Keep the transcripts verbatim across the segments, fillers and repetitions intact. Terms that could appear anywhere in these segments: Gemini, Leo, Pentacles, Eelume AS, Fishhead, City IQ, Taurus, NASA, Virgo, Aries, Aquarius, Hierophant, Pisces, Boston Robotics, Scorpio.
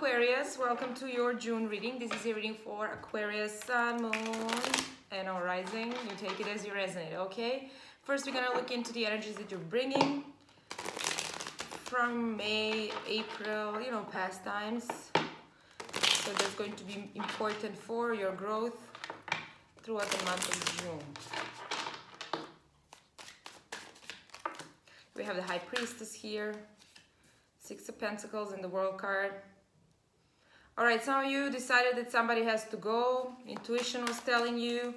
Aquarius, welcome to your June reading. This is a reading for Aquarius, Sun, Moon, and all rising. You take it as you resonate, okay? First, we're gonna look into the energies that you're bringing from May, April, you know, past times. So that's going to be important for your growth throughout the month of June. We have the High Priestess here. Six of Pentacles and the World card. All right, some of you decided that somebody has to go. Intuition was telling you.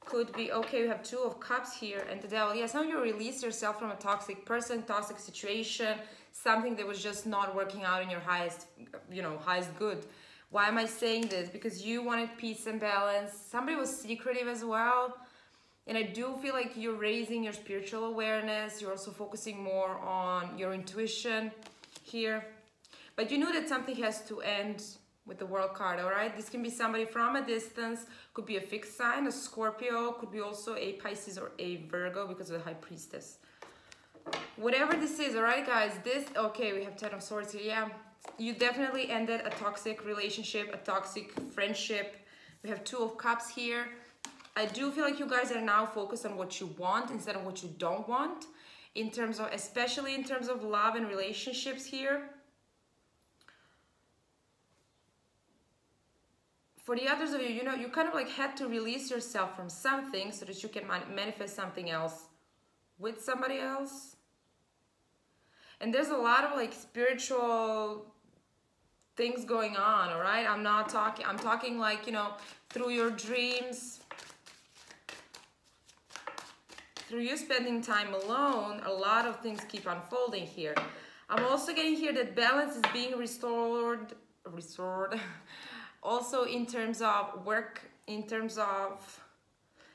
Could be, okay, we have Two of Cups here and the Devil. Yeah, some of you released yourself from a toxic person, toxic situation, something that was just not working out in your highest, you know, highest good. Why am I saying this? Because you wanted peace and balance. Somebody was secretive as well. And I do feel like you're raising your spiritual awareness. You're also focusing more on your intuition here, but you knew that something has to end with the World card. All right, this can be somebody from a distance, could be a fixed sign, a Scorpio, could be also a Pisces or a Virgo because of the High Priestess. Whatever this is, all right guys, this, okay, we have Ten of Swords here. Yeah, you definitely ended a toxic relationship, a toxic friendship. We have Two of Cups here. I do feel like you guys are now focused on what you want instead of what you don't want. In terms of, especially in terms of love and relationships here. For the others of you, you know, you kind of like had to release yourself from something so that you can manifest something else with somebody else. And there's a lot of like spiritual things going on, all right? I'm not talking, I'm talking like, you know, through your dreams, through you spending time alone, a lot of things keep unfolding here. I'm also getting here that balance is being restored, restored. Also in terms of work, in terms of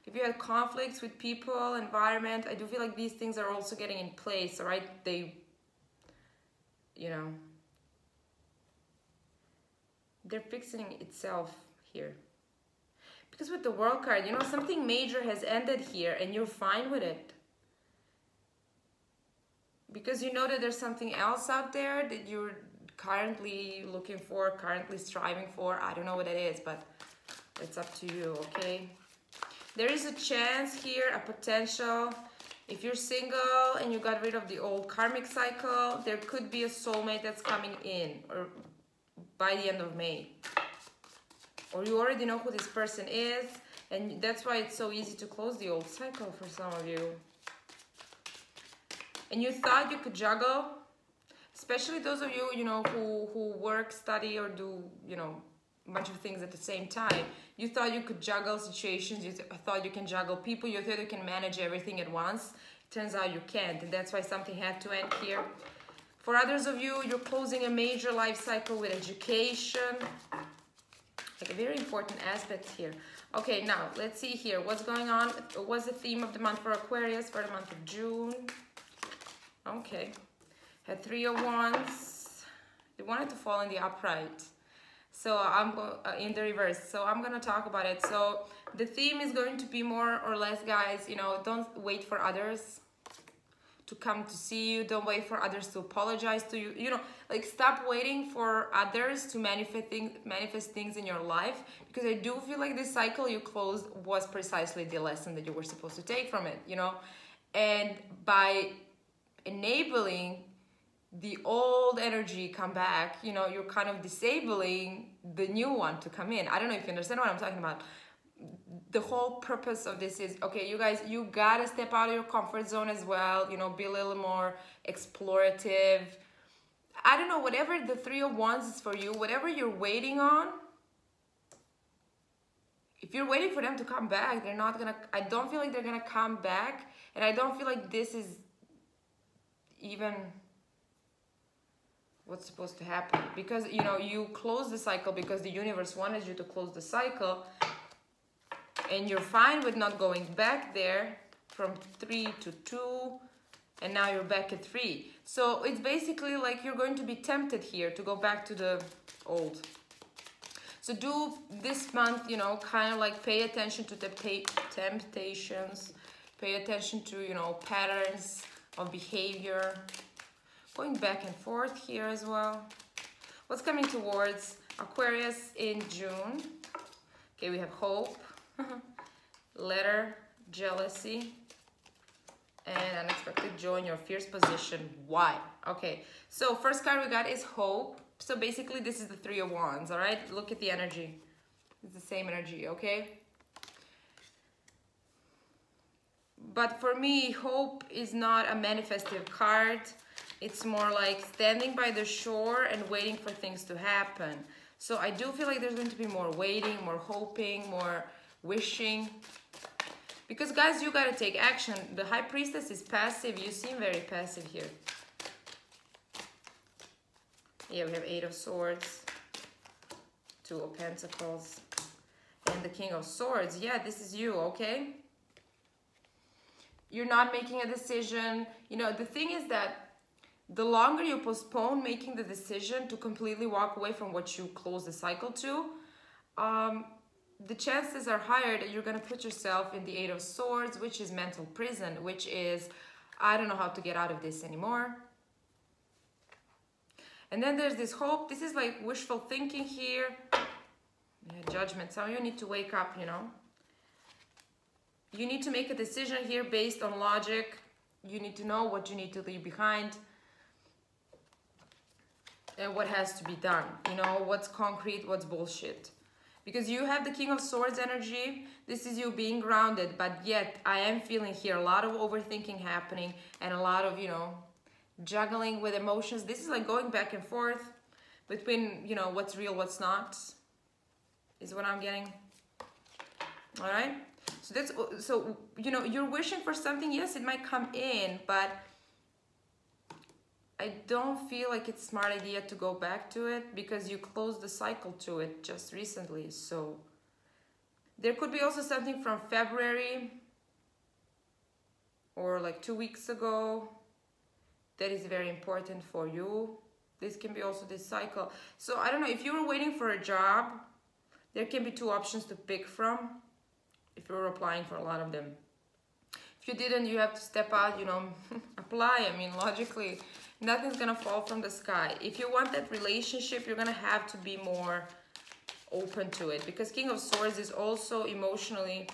if you had conflicts with people, environment, I do feel like these things are also getting in place, all right? They, you know, they're fixing itself here. Because with the World card, you know, something major has ended here and you're fine with it. Because you know that there's something else out there that you're currently looking for, currently striving for. I don't know what it is, but it's up to you, okay? There is a chance here, a potential. If you're single and you got rid of the old karmic cycle, there could be a soulmate that's coming in or by the end of May. Or you already know who this person is, and that's why it's so easy to close the old cycle for some of you. And you thought you could juggle, especially those of you, you know, who, who work, study, or do, you know, a bunch of things at the same time. You thought you could juggle situations, you th thought you can juggle people, you thought you can manage everything at once. Turns out you can't, and that's why something had to end here. For others of you, you're closing a major life cycle with education. Like a very important aspect here. Okay, now let's see here what's going on. What's the theme of the month for Aquarius for the month of June? Okay, had Three of Wands. They wanted to fall in the upright, so I'm go uh, in the reverse. So I'm gonna talk about it. So the theme is going to be more or less, guys. You know, don't wait for others to come to see you. Don't wait for others to apologize to you. You know, like stop waiting for others to manifest things, manifest things in your life, because I do feel like this cycle you closed was precisely the lesson that you were supposed to take from it, you know? And by enabling the old energy come back, you know, you're kind of disabling the new one to come in. I don't know if you understand what I'm talking about. The whole purpose of this is, okay, you guys, you gotta step out of your comfort zone as well, you know, be a little more explorative. I don't know, whatever the Three of Wands is for you, whatever you're waiting on, if you're waiting for them to come back, they're not gonna, I don't feel like they're gonna come back, and I don't feel like this is even what's supposed to happen, because, you know, you close the cycle because the universe wanted you to close the cycle. And you're fine with not going back there from three to two, and now you're back at three. So it's basically like you're going to be tempted here to go back to the old. So do this month, you know, kind of like pay attention to the temptations, pay attention to, you know, patterns of behavior. Going back and forth here as well. What's coming towards Aquarius in June? Okay, we have hope, letter, jealousy, and unexpected joy in your fierce position. Why? Okay, so first card we got is hope. So basically this is the Three of Wands, all right? Look at the energy. It's the same energy, okay? But for me, hope is not a manifestive card. It's more like standing by the shore and waiting for things to happen. So I do feel like there's going to be more waiting, more hoping, more wishing. Because guys, you gotta take action. The High Priestess is passive. You seem very passive here. Yeah, we have Eight of Swords, Two of Pentacles, and the King of Swords. Yeah, this is you, okay? You're not making a decision. You know, the thing is that the longer you postpone making the decision to completely walk away from what you close the cycle to, um, the chances are higher that you're going to put yourself in the Eight of Swords, which is mental prison, which is, I don't know how to get out of this anymore. And then there's this hope. This is like wishful thinking here. Yeah, judgment. So you need to wake up, you know. You need to make a decision here based on logic. You need to know what you need to leave behind and what has to be done. You know, what's concrete, what's bullshit. Because you have the King of Swords energy. This is you being grounded, but yet I am feeling here a lot of overthinking happening and a lot of, you know, juggling with emotions. This is like going back and forth between, you know, what's real, what's not, is what I'm getting. All right? So that's, so, you know, you're wishing for something. Yes, it might come in, but I don't feel like it's a smart idea to go back to it because you closed the cycle to it just recently. So there could be also something from February or like two weeks ago that is very important for you. This can be also this cycle. So I don't know, if you were waiting for a job, there can be two options to pick from if you're applying for a lot of them. If you didn't, you have to step out, you know, apply. I mean, logically, nothing's gonna fall from the sky. If you want that relationship, you're gonna have to be more open to it, because King of Swords is also emotionally,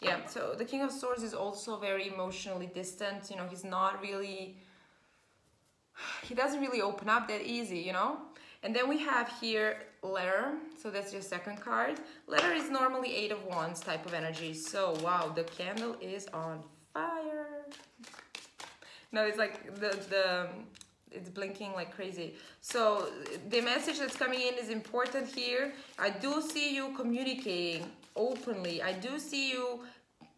yeah, so the King of Swords is also very emotionally distant. You know, he's not really, he doesn't really open up that easy, you know? And then we have here letter, so that's your second card. Letter is normally Eight of Wands type of energy. So, wow, the candle is on fire. No, it's like the, the, it's blinking like crazy. So the message that's coming in is important here. I do see you communicating openly. I do see you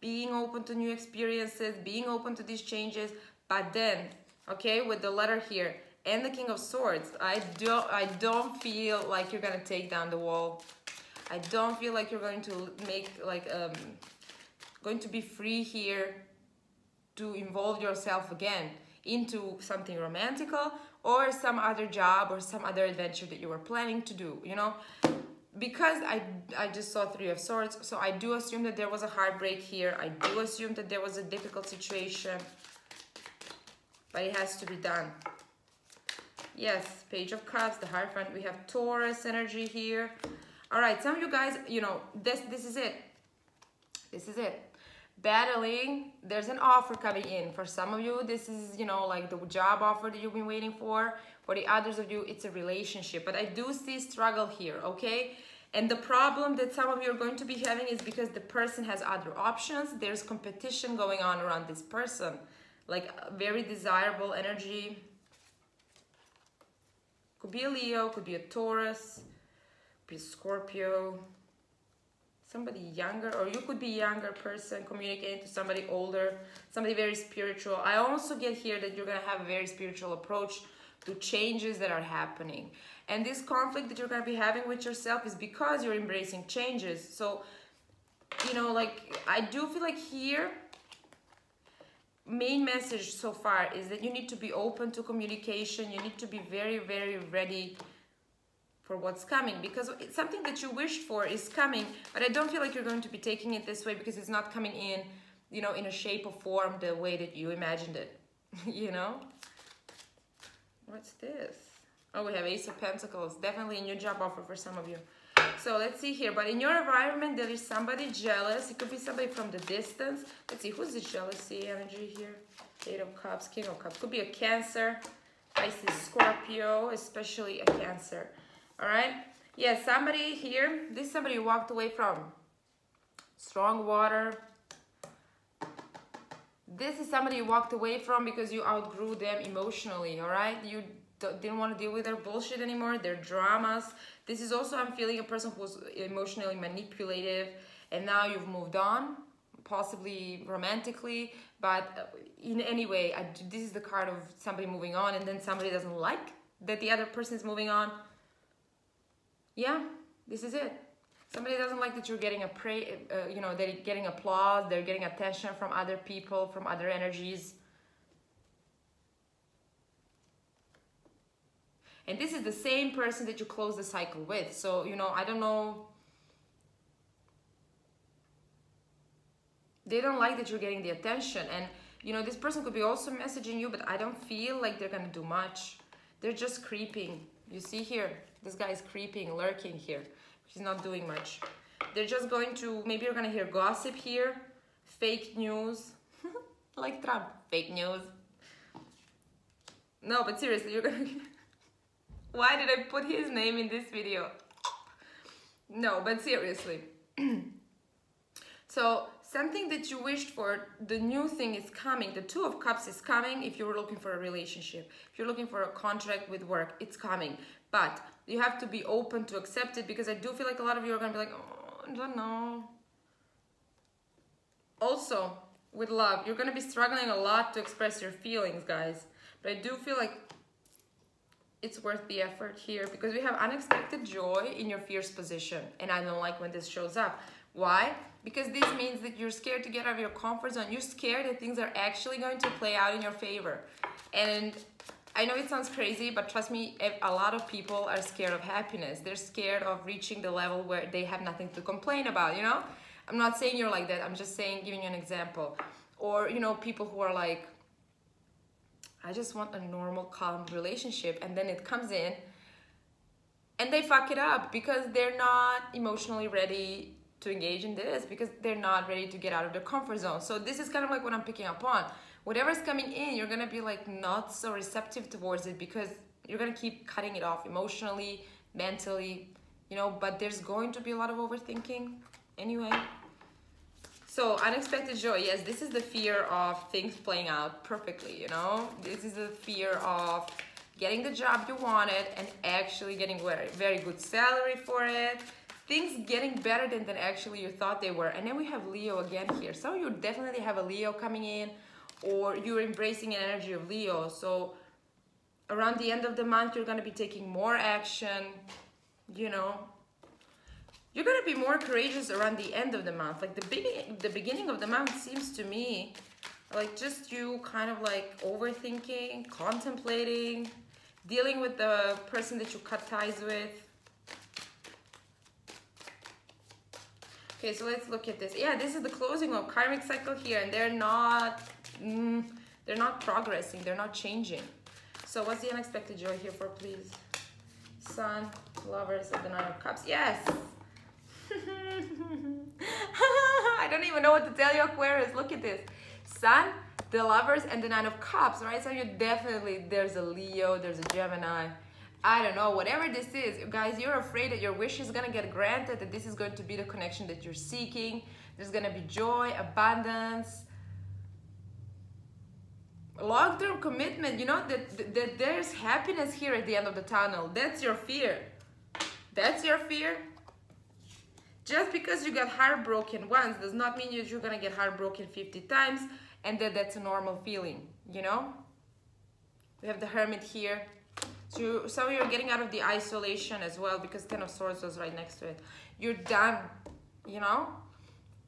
being open to new experiences, being open to these changes. But then, okay, with the letter here and the King of Swords, I don't, I don't feel like you're gonna take down the wall. I don't feel like you're going to make like um, going to be free here to involve yourself again into something romantical or some other job or some other adventure that you were planning to do, you know? Because I, I just saw Three of Swords, so I do assume that there was a heartbreak here. I do assume that there was a difficult situation, but it has to be done. Yes, Page of Cups, the Hierophant. We have Taurus energy here. All right, some of you guys, you know, this, this is it. This is it. Battling, there's an offer coming in. For some of you, this is, you know, like the job offer that you've been waiting for. For the others of you, it's a relationship. But I do see struggle here, okay? And the problem that some of you are going to be having is because the person has other options. There's competition going on around this person. Like, very desirable energy. Could be a Leo, could be a Taurus, could be a Scorpio. Somebody younger, or you could be a younger person communicating to somebody older, somebody very spiritual. I also get here that you're going to have a very spiritual approach to changes that are happening. And this conflict that you're going to be having with yourself is because you're embracing changes. So, you know, like, I do feel like here, main message so far is that you need to be open to communication. You need to be very, very ready for what's coming, because it's something that you wished for is coming, but I don't feel like you're going to be taking it this way because it's not coming in, you know, in a shape or form the way that you imagined it, you know? What's this? Oh, we have Ace of Pentacles. Definitely a new job offer for some of you. So let's see here. But in your environment, there is somebody jealous. It could be somebody from the distance. Let's see. Who's the jealousy energy here? Eight of Cups, King of Cups. Could be a Cancer. I see Scorpio, especially a Cancer. All right. Yeah, somebody here. This somebody walked away from strong water. This is somebody you walked away from because you outgrew them emotionally, all right? You didn't want to deal with their bullshit anymore, their dramas. This is also, I'm feeling, a person who's emotionally manipulative, and now you've moved on, possibly romantically, but in any way, I, this is the card of somebody moving on, and then somebody doesn't like that the other person is moving on. Yeah, this is it. Somebody doesn't like that you're getting a pray, uh, you know, they're getting applause, they're getting attention from other people, from other energies. And this is the same person that you close the cycle with. So, you know, I don't know. They don't like that you're getting the attention. And, you know, this person could be also messaging you, but I don't feel like they're going to do much. They're just creeping. You see here, this guy is creeping, lurking here. He's not doing much. They're just going to, maybe you're going to hear gossip here, fake news, like Trump, fake news. No, but seriously, you're going to, why did I put his name in this video? No, but seriously. So something that you wished for, the new thing is coming. The Two of Cups is coming if you were looking for a relationship. If you're looking for a contract with work, it's coming. But you have to be open to accept it, because I do feel like a lot of you are going to be like, oh, I don't know. Also, with love, you're going to be struggling a lot to express your feelings, guys. But I do feel like it's worth the effort here, because we have unexpected joy in your fierce position. And I don't like when this shows up. Why? Because this means that you're scared to get out of your comfort zone. You're scared that things are actually going to play out in your favor. And I know it sounds crazy, but trust me, a lot of people are scared of happiness. They're scared of reaching the level where they have nothing to complain about, you know? I'm not saying you're like that. I'm just saying, giving you an example. Or, you know, people who are like, I just want a normal, calm relationship. And then it comes in and they fuck it up because they're not emotionally ready to engage in this, because they're not ready to get out of their comfort zone. So this is kind of like what I'm picking up on. Whatever's coming in, you're gonna be like not so receptive towards it, because you're gonna keep cutting it off emotionally, mentally, you know, but there's going to be a lot of overthinking anyway. So unexpected joy, yes, this is the fear of things playing out perfectly, you know? This is the fear of getting the job you wanted and actually getting very, very good salary for it. Things getting better than, than actually you thought they were. And then we have Leo again here. So you definitely have a Leo coming in, or you're embracing an energy of Leo. So around the end of the month, you're going to be taking more action, you know. You're going to be more courageous around the end of the month. Like the, big, the beginning of the month seems to me like just you kind of like overthinking, contemplating, dealing with the person that you cut ties with. Okay, so let's look at this. Yeah, this is the closing of karmic cycle here, and they're not, mm, they're not progressing, they're not changing. So what's the unexpected joy here for, please? Sun, Lovers, of the Nine of Cups. Yes! I don't even know what to tell you, Aquarius. Look at this. Sun, the Lovers, and the Nine of Cups, right? So you definitely, there's a Leo, there's a Gemini. I don't know, whatever this is, guys, you're afraid that your wish is going to get granted, that this is going to be the connection that you're seeking. There's going to be joy, abundance, long-term commitment, you know, that, that, that there's happiness here at the end of the tunnel. That's your fear. That's your fear. Just because you got heartbroken once does not mean that you're going to get heartbroken fifty times, and that that's a normal feeling, you know? We have the Hermit here. So, so you're getting out of the isolation as well, because Ten of Swords was right next to it. You're done, you know?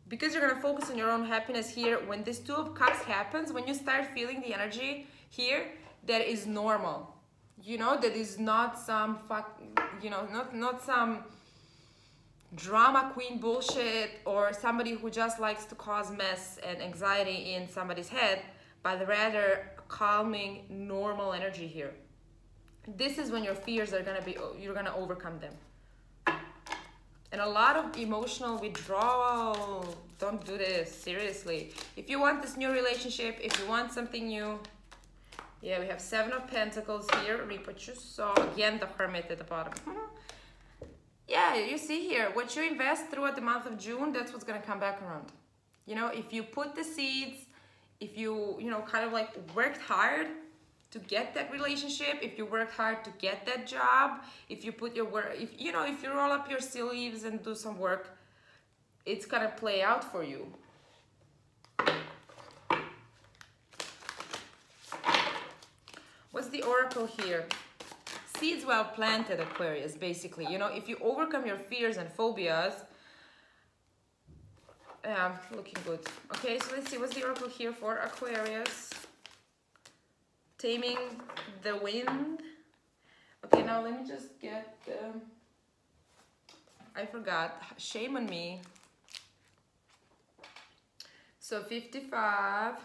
Because you're going to focus on your own happiness here. When this Two of Cups happens, when you start feeling the energy here, that is normal. You know, that is not some, fuck, you know, not, not some drama queen bullshit, or somebody who just likes to cause mess and anxiety in somebody's head, but rather calming, normal energy here. this is when your fears are gonna be, you're gonna overcome them. And a lot of emotional withdrawal. Don't do this, seriously. If you want this new relationship, if you want something new, yeah, we have Seven of Pentacles here, Ripachuso, again the Hermit at the bottom. Yeah, you see here, what you invest throughout the month of June, that's what's gonna come back around. You know, if you put the seeds, if you, you know, kind of like worked hard to get that relationship, if you worked hard to get that job, if you put your work, if you know, if you roll up your sleeves and do some work, it's gonna play out for you. What's the oracle here? Seeds well planted, Aquarius, basically. You know, if you overcome your fears and phobias, yeah, looking good. Okay, so let's see, what's the oracle here for Aquarius? Taming the wind. Okay, now let me just get the... I forgot, shame on me. So fifty-five,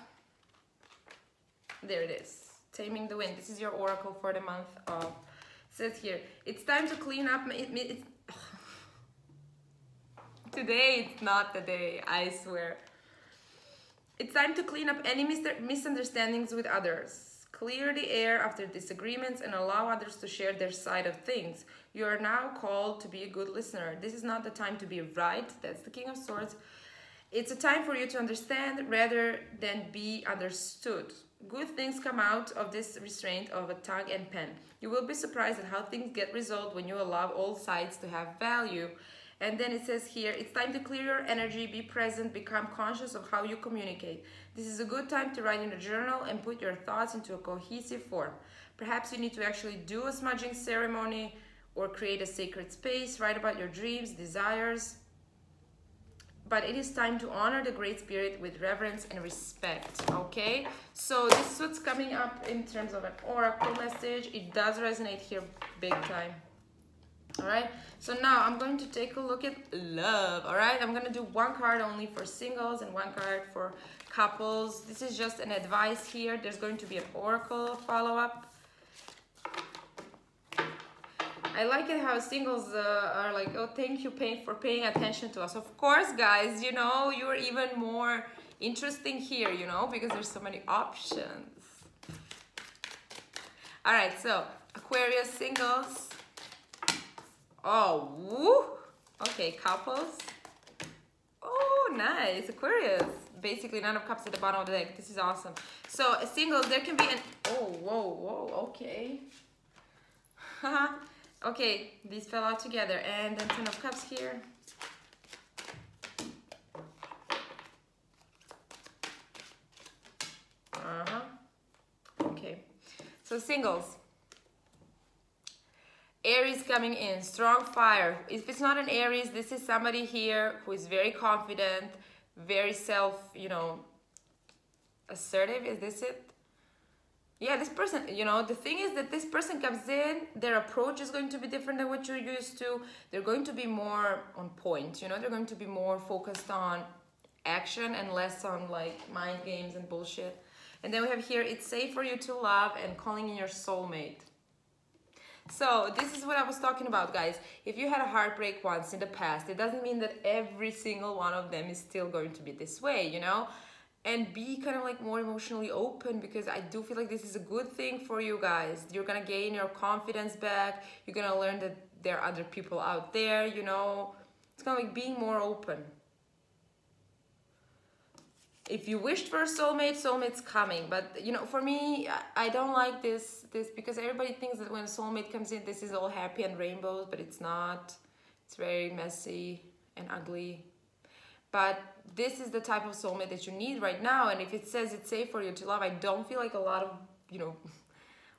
there it is. Taming the wind. This is your oracle for the month of. It says here, it's time to clean up. My, it, it, today it's not the day, I swear. It's time to clean up any misunderstandings with others. Clear the air after disagreements and allow others to share their side of things. You are now called to be a good listener. This is not the time to be right. That's the King of Swords. It's a time for you to understand rather than be understood. Good things come out of this restraint of a tongue and pen. You will be surprised at how things get resolved when you allow all sides to have value. And then it says here, it's time to clear your energy, be present, become conscious of how you communicate. This is a good time to write in a journal and put your thoughts into a cohesive form. Perhaps you need to actually do a smudging ceremony or create a sacred space, write about your dreams, desires. But it is time to honor the Great Spirit with reverence and respect, okay? So this is what's coming up in terms of an oracle message. It does resonate here big time, all right? So now I'm going to take a look at love, all right? I'm going to do one card only for singles and one card for couples. This is just an advice here. There's going to be an oracle follow-up. I like it how singles uh, are like, oh, thank you pay for paying attention to us. Of course, guys, you know, you're even more interesting here, you know, because there's so many options. All right, so Aquarius singles. Oh, woo. Okay, couples. Oh, nice, Aquarius. Basically, none of cups at the bottom of the deck. This is awesome. So singles, there can be an, oh, whoa, whoa, okay. Haha. Okay, these fell out together, and then Ten of Cups here. Uh-huh. Okay, so singles. Aries coming in, strong fire. If it's not an Aries, this is somebody here who is very confident, very self, you know, assertive, is this it? Yeah, this person, you know, the thing is that this person comes in, their approach is going to be different than what you're used to. They're going to be more on point, you know, they're going to be more focused on action and less on like mind games and bullshit. And then we have here, it's safe for you to love and calling in your soulmate. So this is what I was talking about, guys. If you had a heartbreak once in the past, it doesn't mean that every single one of them is still going to be this way, you know? And be kind of like more emotionally open, because I do feel like this is a good thing for you guys. You're gonna gain your confidence back. You're gonna learn that there are other people out there, you know. It's kind of like being more open. If you wished for a soulmate, soulmate's coming. But, you know, for me, I don't like this, this because everybody thinks that when a soulmate comes in, this is all happy and rainbows, but it's not. It's very messy and ugly. But this is the type of soulmate that you need right now. And if it says it's safe for you to love, I don't feel like a lot of, you know,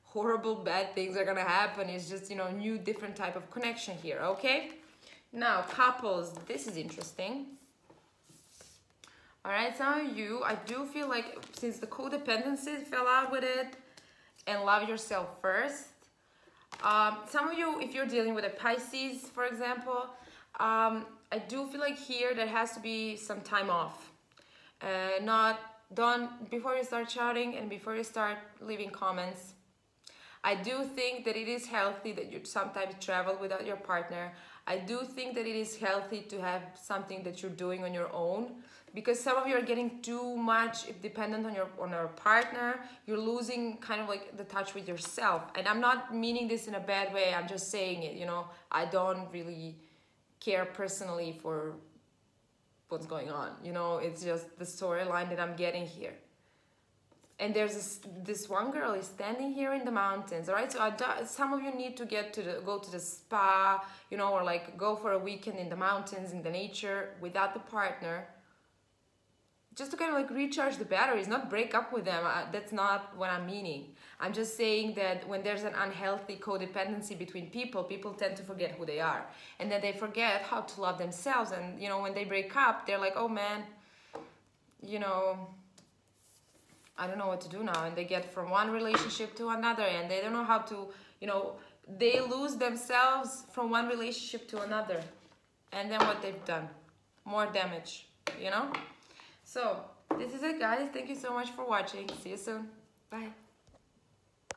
horrible, bad things are going to happen. It's just, you know, new, different type of connection here, okay? Now, couples. This is interesting. All right, some of you, I do feel like since the codependency fell out with it and love yourself first. Um, some of you, if you're dealing with a Pisces, for example, um... I do feel like here there has to be some time off. Uh, not done before you start shouting and before you start leaving comments. I do think that it is healthy that you sometimes travel without your partner. I do think that it is healthy to have something that you're doing on your own, because some of you are getting too much dependent on your on your partner. You're losing kind of like the touch with yourself. And I'm not meaning this in a bad way. I'm just saying it, you know, I don't really care personally for what's going on. You know, it's just the storyline that I'm getting here. And there's this, this one girl is standing here in the mountains, all right? So I do, some of you need to get to the, go to the spa, you know, or like go for a weekend in the mountains, in the nature, without the partner, just to kind of like recharge the batteries, not break up with them. I, that's not what I'm meaning. I'm just saying that when there's an unhealthy codependency between people, people tend to forget who they are. And then they forget how to love themselves. And, you know, when they break up, they're like, oh man, you know, I don't know what to do now, and they get from one relationship to another, and they don't know how to, you know, they lose themselves from one relationship to another, and then what they've done, more damage, you know? So this is it, guys. Thank you so much for watching. See you soon. Bye.